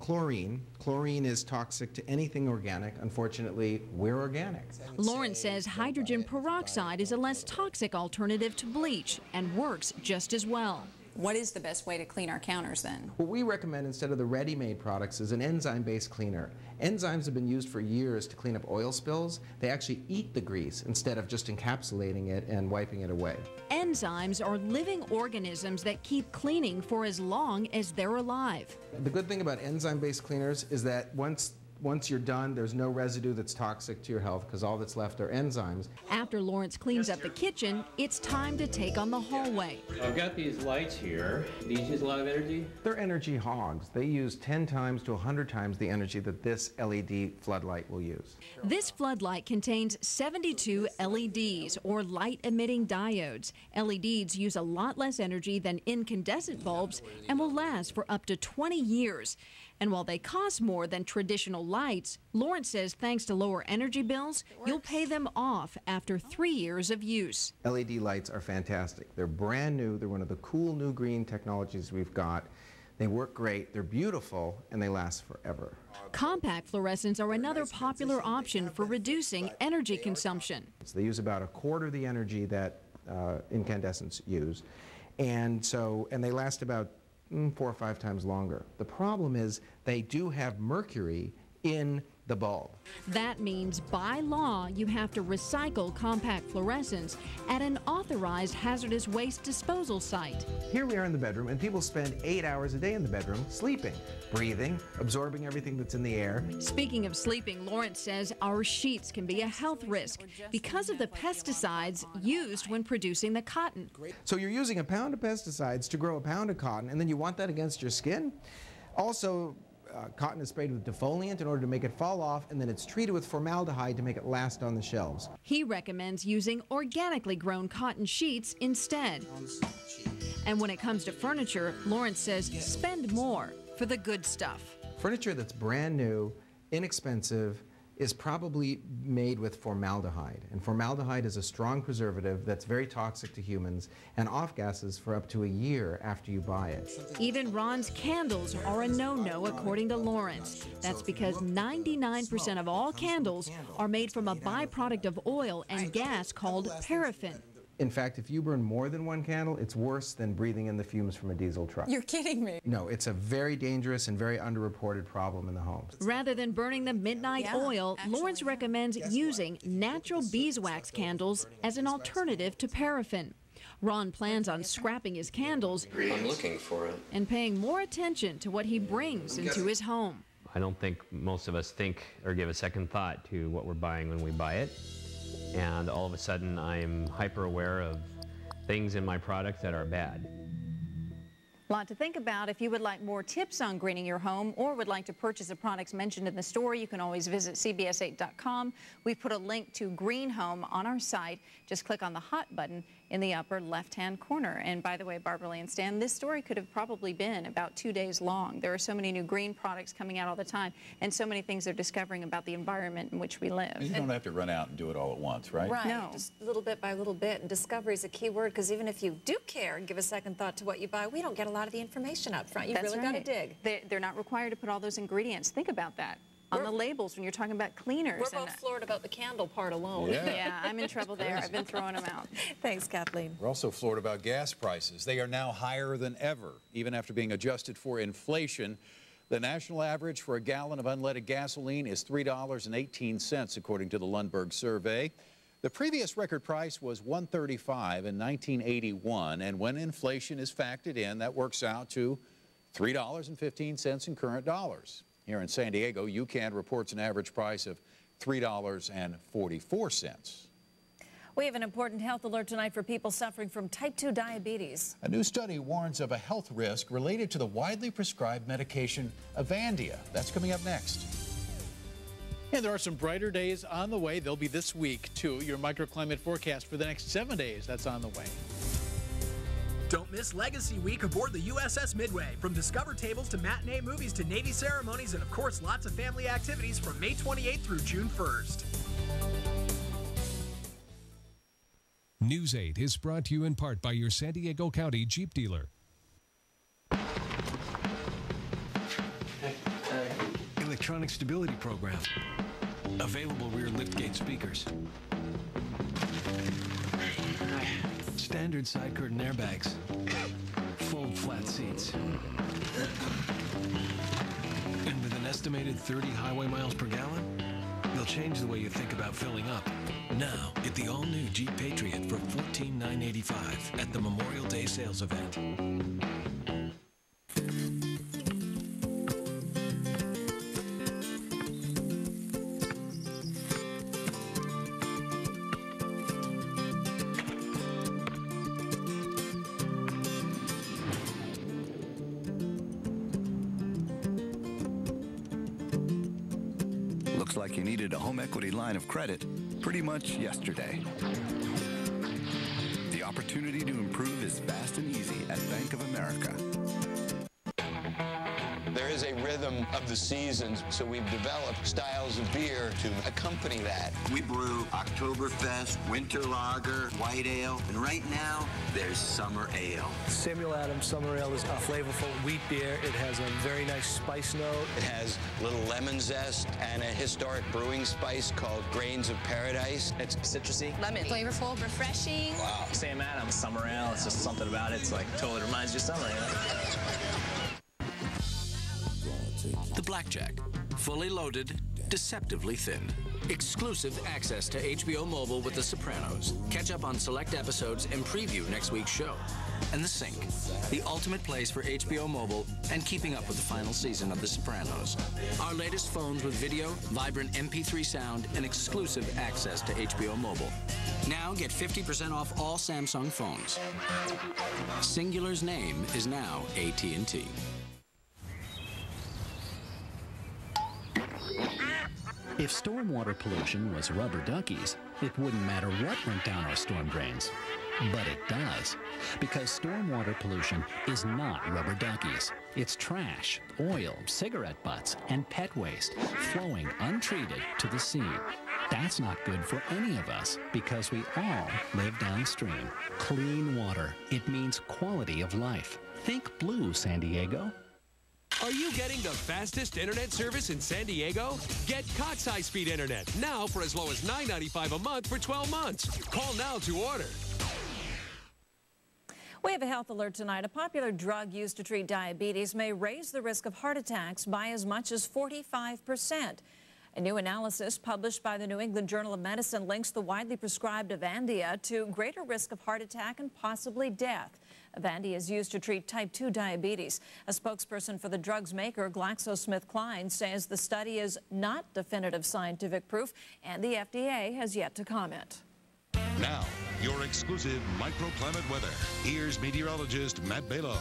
chlorine. Chlorine is toxic to anything organic. Unfortunately, we're organic. Lawrence says hydrogen peroxide is a less toxic alternative to bleach and works just as well. What is the best way to clean our counters then? What we recommend instead of the ready-made products is an enzyme-based cleaner. Enzymes have been used for years to clean up oil spills. They actually eat the grease instead of just encapsulating it and wiping it away. Enzymes are living organisms that keep cleaning for as long as they're alive. The good thing about enzyme-based cleaners is that once you're done, there's no residue that's toxic to your health because all that's left are enzymes. After Lawrence cleans up the kitchen, it's time to take on the hallway. I've got these lights here. These use a lot of energy? They're energy hogs. They use 10 times to 100 times the energy that this LED floodlight will use. This floodlight contains 72 LEDs, or light-emitting diodes. LEDs use a lot less energy than incandescent bulbs and will last for up to 20 years. And while they cost more than traditional lights, Lawrence says thanks to lower energy bills, you'll pay them off after 3 years of use. LED lights are fantastic. They're brand new. They're one of the cool new green technologies we've got. They work great, they're beautiful, and they last forever. Compact fluorescents are another popular option for reducing energy consumption. They use about a quarter the energy that incandescents use, and they last about 4 or 5 times longer. The problem is they do have mercury in the bulb. That means by law you have to recycle compact fluorescents at an authorized hazardous waste disposal site. Here we are in the bedroom, and people spend 8 hours a day in the bedroom sleeping, breathing, absorbing everything that's in the air. Speaking of sleeping, Lawrence says our sheets can be a health risk because of the pesticides used when producing the cotton. So you're using a pound of pesticides to grow a pound of cotton, and then you want that against your skin? Also, cotton is sprayed with defoliant in order to make it fall off, and then it's treated with formaldehyde to make it last on the shelves. He recommends using organically grown cotton sheets instead. And when it comes to furniture, Lawrence says spend more for the good stuff. Furniture that's brand new, inexpensive, is probably made with formaldehyde. And formaldehyde is a strong preservative that's very toxic to humans and off-gases for up to a year after you buy it. Even Ron's candles are a no-no, according to Lawrence. That's because 99% of all candles are made from a byproduct of oil and gas called paraffin. In fact, if you burn more than one candle, it's worse than breathing in the fumes from a diesel truck. You're kidding me. No, it's a very dangerous and very underreported problem in the home. Rather than burning the midnight oil, Lawrence recommends using natural beeswax candles as an alternative to paraffin. Ron plans on scrapping his candles I'm looking for it. And paying more attention to what he brings into his home. I don't think most of us think or give a second thought to what we're buying when we buy it. And all of a sudden, I'm hyper aware of things in my product that are bad. A lot to think about. If you would like more tips on greening your home or would like to purchase the products mentioned in the store, you can always visit CBS8.com. We've put a link to Green Home on our site. Just click on the hot button in the upper left-hand corner. And by the way, Barbara Lee and Stan, this story could have probably been about 2 days long. There are so many new green products coming out all the time and so many things they're discovering about the environment in which we live. And you don't have to run out and do it all at once, right? Right. No. Just little bit by little bit. And discovery is a key word because even if you do care and give a second thought to what you buy, we don't get a lot of the information up front. You've really got to dig. They're not required to put all those ingredients. Think about that. On the labels when you're talking about cleaners. We're both floored about the candle part alone. Yeah, I'm in trouble there. I've been throwing them out. Thanks, Kathleen. We're also floored about gas prices. They are now higher than ever, even after being adjusted for inflation. The national average for a gallon of unleaded gasoline is $3.18, according to the Lundberg survey. The previous record price was $1.35 in 1981, and when inflation is factored in, that works out to $3.15 in current dollars. Here in San Diego, UCAN reports an average price of $3.44. We have an important health alert tonight for people suffering from type 2 diabetes. A new study warns of a health risk related to the widely prescribed medication Avandia. That's coming up next. And there are some brighter days on the way. They'll be this week, too. Your microclimate forecast for the next 7 days, that's on the way. Don't miss Legacy Week aboard the USS Midway. From Discover tables to matinee movies to Navy ceremonies and, of course, lots of family activities from May 28th through June 1st. News 8 is brought to you in part by your San Diego County Jeep dealer. Electronic stability program. Available rear liftgate speakers. Standard side curtain airbags. Fold flat seats. And with an estimated 30 highway miles per gallon, they'll change the way you think about filling up. Now, get the all-new Jeep Patriot for $14,985 at the Memorial Day sales event. Like you needed a home equity line of credit pretty much yesterday. The opportunity to improve is fast and easy at Bank of America. There is a rhythm of the seasons, so we've developed styles of beer to accompany that. We brew Oktoberfest, Winter Lager, White Ale, and right now, there's Summer Ale. Samuel Adams Summer Ale is a flavorful wheat beer. It has a very nice spice note. It has little lemon zest and a historic brewing spice called Grains of Paradise. It's citrusy. Lemon. Flavorful. Refreshing. Wow. Sam Adams Summer Ale, it's just something about it. It's like totally reminds you of Summer Ale. The Blackjack, fully loaded, deceptively thin. Exclusive access to HBO Mobile with The Sopranos. Catch up on select episodes and preview next week's show. And The Sink, the ultimate place for HBO Mobile and keeping up with the final season of The Sopranos. Our latest phones with video, vibrant MP3 sound, and exclusive access to HBO Mobile. Now get 50% off all Samsung phones. Singular's name is now AT&T. If stormwater pollution was rubber duckies, it wouldn't matter what went down our storm drains. But it does, because stormwater pollution is not rubber duckies. It's trash, oil, cigarette butts, and pet waste flowing untreated to the sea. That's not good for any of us, because we all live downstream. Clean water, it means quality of life. Think blue, San Diego. Are you getting the fastest internet service in San Diego? Get Cox high-speed internet now for as low as $9.95 a month for 12 months. Call now to order. We have a health alert tonight. A popular drug used to treat diabetes may raise the risk of heart attacks by as much as 45%. A new analysis published by the New England Journal of Medicine links the widely prescribed Avandia to greater risk of heart attack and possibly death. Avandia is used to treat type 2 diabetes. A spokesperson for the drug's maker, GlaxoSmithKline, says the study is not definitive scientific proof, and the FDA has yet to comment. Now, your exclusive microclimate weather. Here's meteorologist Matt Balow.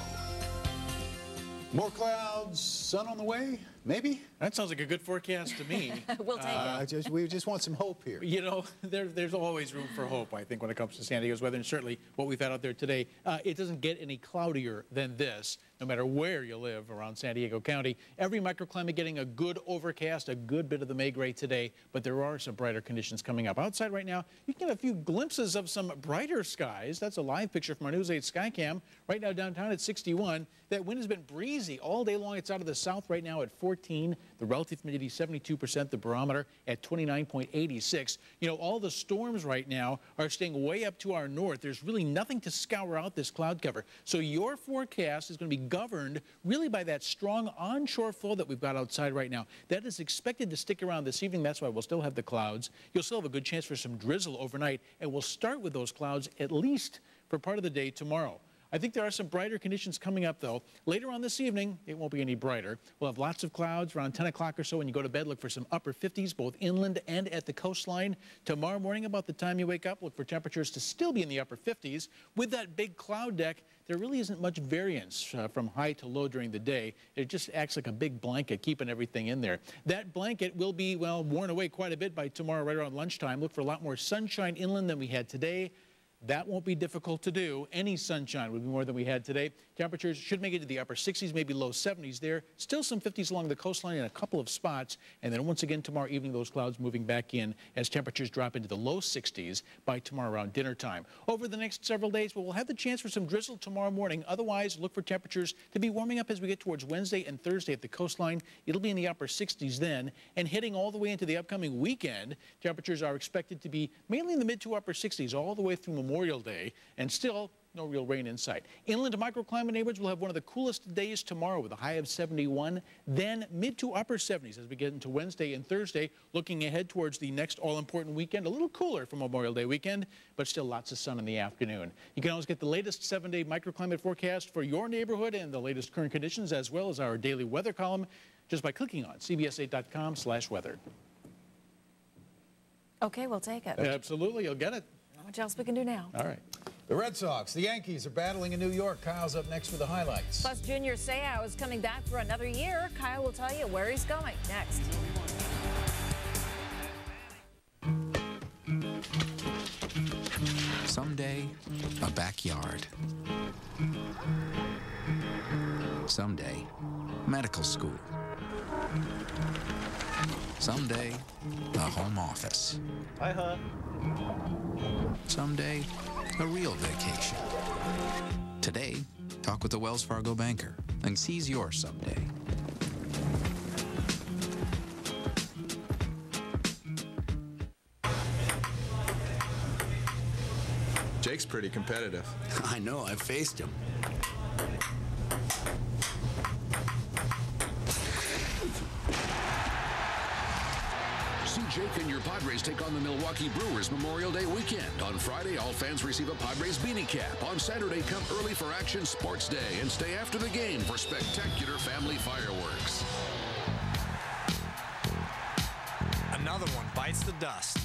More clouds, sun on the way, maybe? That sounds like a good forecast to me. We'll take it. We just want some hope here. You know, there's always room for hope, I think, when it comes to San Diego's weather, and certainly what we've had out there today. It doesn't get any cloudier than this, no matter where you live around San Diego County. Every microclimate getting a good overcast, a good bit of the May gray today, but there are some brighter conditions coming up. Outside right now, you can get a few glimpses of some brighter skies. That's a live picture from our News 8 Skycam. Right now downtown at 61, that wind has been breezy all day long. It's out of the south right now at 14. The relative humidity 72%. The barometer at 29.86. You know, all the storms right now are staying way up to our north. There's really nothing to scour out this cloud cover. So your forecast is going to be governed really by that strong onshore flow that we've got outside right now. That is expected to stick around this evening. That's why we'll still have the clouds. You'll still have a good chance for some drizzle overnight, and we'll start with those clouds at least for part of the day tomorrow. I think there are some brighter conditions coming up, though. Later on this evening, it won't be any brighter. We'll have lots of clouds around 10 o'clock or so. When you go to bed, look for some upper 50s, both inland and at the coastline. Tomorrow morning, about the time you wake up, look for temperatures to still be in the upper 50s. With that big cloud deck, there really isn't much variance from high to low during the day. It just acts like a big blanket, keeping everything in there. That blanket will be, well, worn away quite a bit by tomorrow right around lunchtime. Look for a lot more sunshine inland than we had today. That won't be difficult to do. Any sunshine would be more than we had today. Temperatures should make it to the upper 60s, maybe low 70s there. Still some 50s along the coastline in a couple of spots. And then once again tomorrow evening, those clouds moving back in as temperatures drop into the low 60s by tomorrow around dinner time. Over the next several days, we'll have the chance for some drizzle tomorrow morning. Otherwise, look for temperatures to be warming up as we get towards Wednesday and Thursday at the coastline. It'll be in the upper 60s then. And hitting all the way into the upcoming weekend, temperatures are expected to be mainly in the mid to upper 60s all the way through Memorial Day, and still no real rain in sight. Inland microclimate neighborhoods will have one of the coolest days tomorrow with a high of 71, then mid to upper 70s as we get into Wednesday and Thursday. Looking ahead towards the next all-important weekend, a little cooler for Memorial Day weekend, but still lots of sun in the afternoon. You can always get the latest 7-day microclimate forecast for your neighborhood and the latest current conditions as well as our daily weather column just by clicking on cbs8.com/weather. Okay, we'll take it. Absolutely, you'll get it. What else we can do now? All right. The Red Sox, the Yankees are battling in New York. Kyle's up next with the highlights. Plus, Junior Seau is coming back for another year. Kyle will tell you where he's going next. Someday, a backyard. Someday, medical school. Someday, the home office. Hi, hon. Someday, a real vacation. Today, talk with the Wells Fargo banker and seize your someday. Jake's pretty competitive. I know, I've faced him. Jake and your Padres take on the Milwaukee Brewers Memorial Day weekend. On Friday, all fans receive a Padres beanie cap. On Saturday, come early for Action Sports Day and stay after the game for spectacular family fireworks. Another one bites the dust.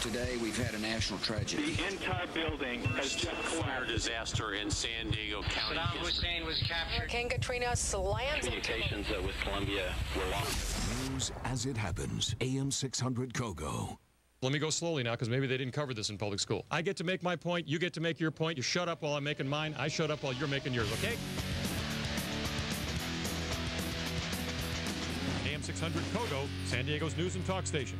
Today, we've had a national tragedy. The entire building has just fire disaster in San Diego County. Saddam Hussein was captured. Hurricane Katrina slammed. Communications with Colombia were lost. News as it happens. AM 600 KOGO. Let me go slowly now, because maybe they didn't cover this in public school. I get to make my point. You get to make your point. You shut up while I'm making mine. I shut up while you're making yours, okay? AM 600 KOGO, San Diego's news and talk station.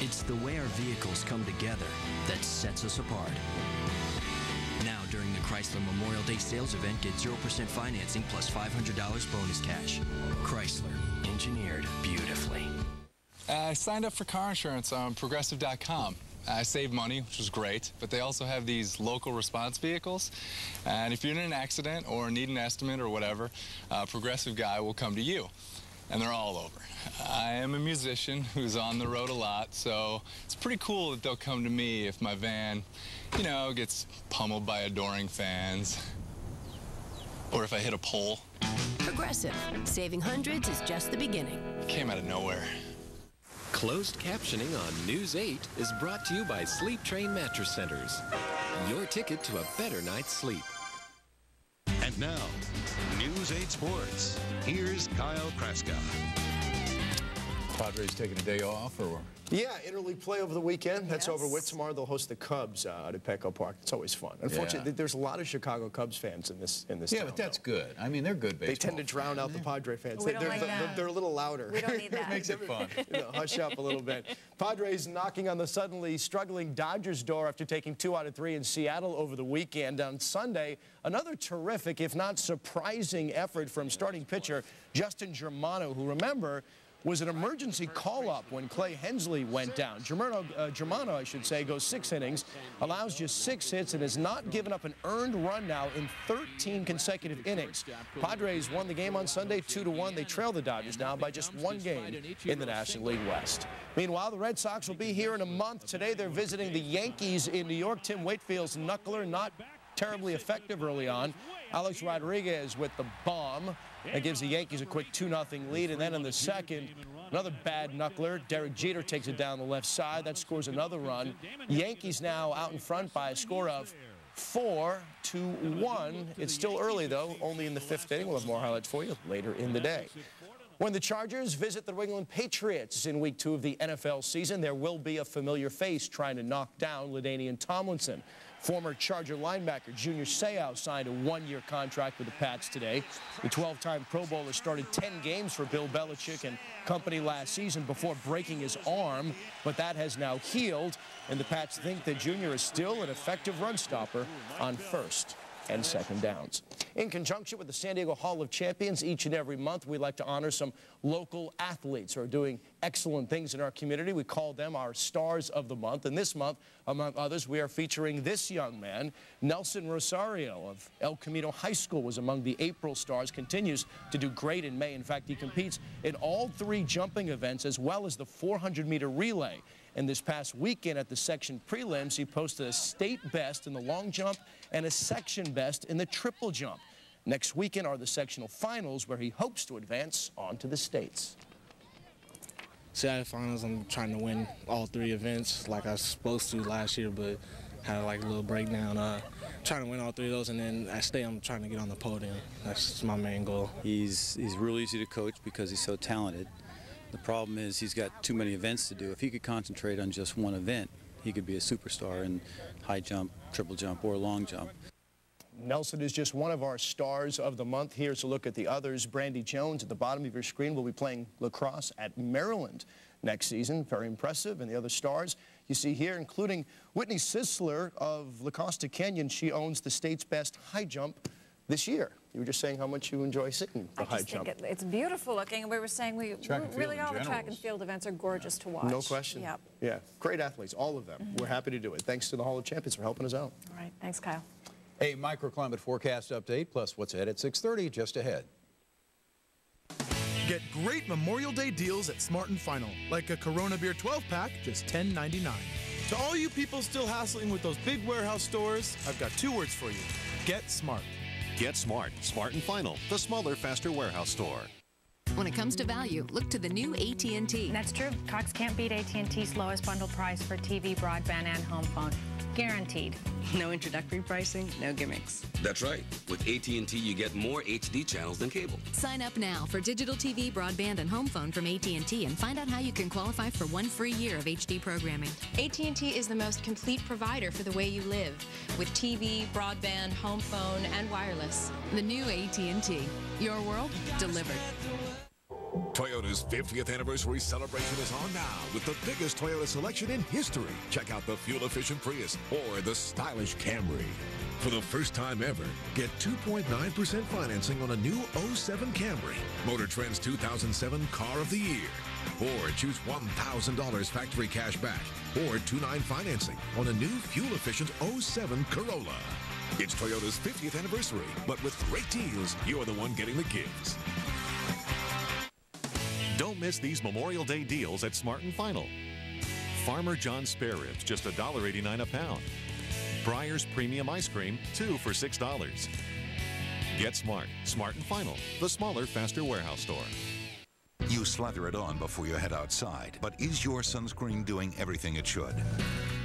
It's the way our vehicles come together that sets us apart. Now, during the Chrysler Memorial Day sales event, get 0% financing plus $500 bonus cash. Chrysler, engineered beautifully. I signed up for car insurance on Progressive.com. I saved money, which was great, but they also have these local response vehicles. And if you're in an accident or need an estimate or whatever, a Progressive guy will come to you. And they're all over. I am a musician who's on the road a lot, so it's pretty cool that they'll come to me if my van, you know, gets pummeled by adoring fans. Or if I hit a pole. Progressive. Saving hundreds is just the beginning. It came out of nowhere. Closed captioning on News 8 is brought to you by Sleep Train Mattress Centers. Your ticket to a better night's sleep. And now, News 8 Sports. Here's Kyle Kraska. Padres taking a day off, or? Yeah, interleague play over the weekend. That's over with. Tomorrow they'll host the Cubs out at Petco Park. It's always fun. Unfortunately, there's a lot of Chicago Cubs fans in this town, but that's good. I mean, they're good baseball. They tend to drown out the Padre fans. They're a little louder. We don't need that. Makes it fun. Hush up a little bit. Padres knocking on the suddenly struggling Dodgers door after taking 2 out of 3 in Seattle over the weekend. On Sunday, another terrific, if not surprising, effort from starting pitcher Justin Germano, who, remember, was an emergency call-up when Clay Hensley went down. Germano goes 6 innings, allows just 6 hits, and has not given up an earned run now in 13 consecutive innings. Padres won the game on Sunday 2-1. They trail the Dodgers now by just 1 game in the National League West. Meanwhile, the Red Sox will be here in a month. Today they're visiting the Yankees in New York. Tim Wakefield's knuckler, not terribly effective early on. Alex Rodriguez with the bomb. That gives the Yankees a quick 2-0 lead. And then in the second, another bad knuckler. Derek Jeter takes it down the left side. That scores another run. Yankees now out in front by a score of 4-1. It's still early, though, only in the 5th inning. We'll have more highlights for you later in the day. When the Chargers visit the New England Patriots in week 2 of the NFL season, there will be a familiar face trying to knock down LaDainian Tomlinson. Former Charger linebacker Junior Seau signed a 1-year contract with the Pats today. The 12-time Pro Bowler started 10 games for Bill Belichick and company last season before breaking his arm, but that has now healed, and the Pats think that Junior is still an effective run stopper on 1st and 2nd downs. In conjunction with the San Diego Hall of Champions, each and every month we like to honor some local athletes who are doing excellent things in our community. We call them our Stars of the Month, and this month, among others, we are featuring this young man. Nelson Rosario of El Camino High School was among the April stars, continues to do great in May. In fact, he competes in all 3 jumping events as well as the 400-meter relay. And this past weekend at the section prelims, he posted a state best in the long jump and a section best in the triple jump. Next weekend are the sectional finals, where he hopes to advance on to the states. Saturday finals, I'm trying to win all 3 events like I was supposed to last year, but had like a little breakdown. Trying to win all 3 of those, and then I stay, I'm trying to get on the podium. That's my main goal. He's real easy to coach because he's so talented. The problem is he's got too many events to do. If he could concentrate on just 1 event, he could be a superstar in high jump, triple jump, or long jump. Nelson is just one of our Stars of the Month. Here's a look at the others. Brandy Jones at the bottom of your screen will be playing lacrosse at Maryland next season. Very impressive. And the other stars you see here, including Whitney Sisler of La Costa Canyon. She owns the state's best high jump this year. You were just saying how much you enjoy sitting the high jump. It's beautiful looking, and we were saying really all the track and field events are gorgeous to watch. No question. Yep. Yeah, great athletes, all of them. We're happy to do it. Thanks to the Hall of Champions for helping us out. All right, thanks, Kyle. A microclimate forecast update, plus what's ahead at 6:30, just ahead. Get great Memorial Day deals at Smart & Final, like a Corona beer 12-pack, just $10.99. To all you people still hassling with those big warehouse stores, I've got 2 words for you: get smart. Get smart. Smart & Final, the smaller, faster warehouse store. When it comes to value, look to the new AT&T. That's true. Cox can't beat AT&T's lowest bundle price for TV, broadband, and home phone. Guaranteed. No introductory pricing, no gimmicks. That's right. With AT&T, you get more HD channels than cable. Sign up now for digital TV, broadband, and home phone from AT&T and find out how you can qualify for 1 free year of HD programming. AT&T is the most complete provider for the way you live, with TV, broadband, home phone, and wireless. The new AT&T. Your world delivered. Toyota's 50th anniversary celebration is on now with the biggest Toyota selection in history. Check out the fuel-efficient Prius or the stylish Camry. For the first time ever, get 2.9% financing on a new 07 Camry, Motor Trend's 2007 Car of the Year. Or choose $1,000 factory cash back or 2.9 financing on a new fuel-efficient 07 Corolla. It's Toyota's 50th anniversary, but with great deals, you're the one getting the gifts. Don't miss these Memorial Day deals at Smart & Final. Farmer John's spare ribs, just $1.89 a pound. Breyer's Premium Ice Cream, 2 for $6. Get smart. Smart & Final, the smaller, faster warehouse store. You slather it on before you head outside, but is your sunscreen doing everything it should?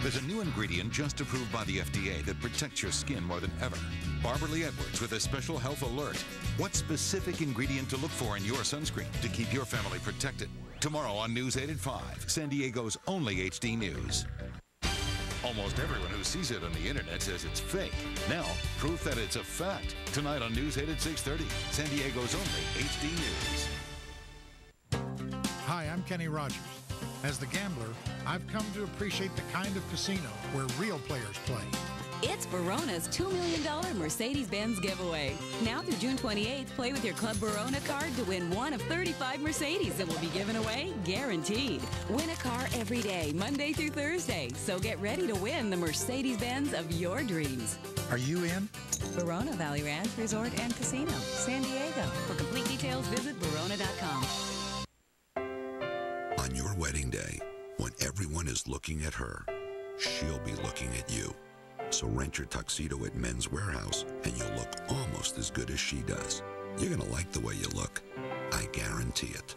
There's a new ingredient just approved by the FDA that protects your skin more than ever. Barbara Lee Edwards with a special health alert. What specific ingredient to look for in your sunscreen to keep your family protected? Tomorrow on News 8 at 5, San Diego's only HD News. Almost everyone who sees it on the internet says it's fake. Now, proof that it's a fact. Tonight on News 8 at 6:30, San Diego's only HD News. Hi, I'm Kenny Rogers. As the gambler, I've come to appreciate the kind of casino where real players play. It's Verona's $2 million Mercedes-Benz giveaway. Now through June 28th, play with your Club Verona card to win one of 35 Mercedes that will be given away, guaranteed. Win a car every day, Monday through Thursday. So get ready to win the Mercedes-Benz of your dreams. Are you in? Verona Valley Ranch Resort and Casino, San Diego. For complete details, visit Verona.com. On your wedding day, when everyone is looking at her, she'll be looking at you. So rent your tuxedo at Men's Warehouse and you'll look almost as good as she does. You're gonna like the way you look. I guarantee it.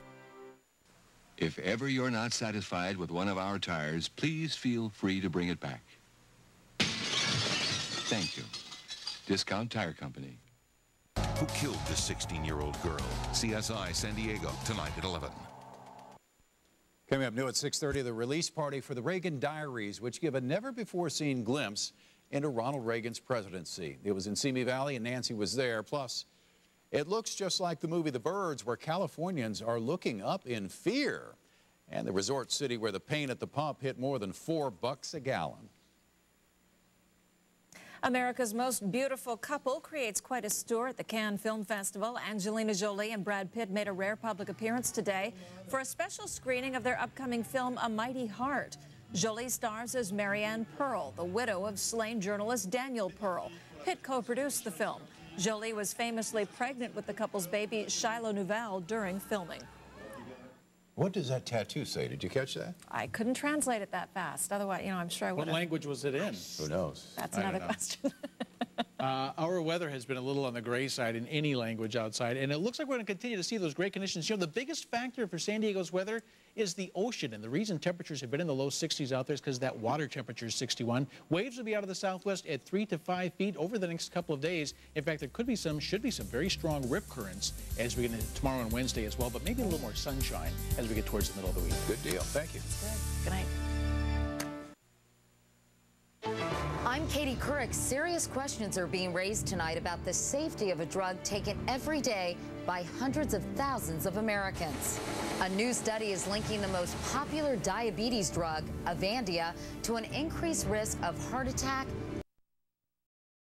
If ever you're not satisfied with one of our tires, please feel free to bring it back. Thank you. Discount Tire Company. Who killed the 16-year-old girl? CSI San Diego, tonight at 11. Coming up new at 6:30, the release party for the Reagan Diaries, which give a never-before-seen glimpse into Ronald Reagan's presidency. It was in Simi Valley, and Nancy was there. Plus, it looks just like the movie The Birds, where Californians are looking up in fear, and the resort city where the pain at the pump hit more than $4 a gallon. America's most beautiful couple creates quite a stir at the Cannes Film Festival. Angelina Jolie and Brad Pitt made a rare public appearance today for a special screening of their upcoming film, A Mighty Heart. Jolie stars as Marianne Pearl, the widow of slain journalist Daniel Pearl. Pitt co-produced the film. Jolie was famously pregnant with the couple's baby, Shiloh Nouvelle, during filming. What does that tattoo say? Did you catch that? I couldn't translate it that fast. Otherwise, you know, I'm sure I would. What language was it in? Who knows? That's another question. Our weather has been a little on the gray side in any language outside, and it looks like we're going to continue to see those great conditions. You know, the biggest factor for San Diego's weather is the ocean, and the reason temperatures have been in the low 60s out there is because that water temperature is 61. Waves will be out of the southwest at 3 to 5 feet over the next couple of days. In fact, there could be some, should be some very strong rip currents as we get into tomorrow and Wednesday as well, but maybe a little more sunshine as we get towards the middle of the week. Good deal. Thank you. Good night. I'm Katie Couric. Serious questions are being raised tonight about the safety of a drug taken every day by hundreds of thousands of Americans. A new study is linking the most popular diabetes drug, Avandia, to an increased risk of heart attack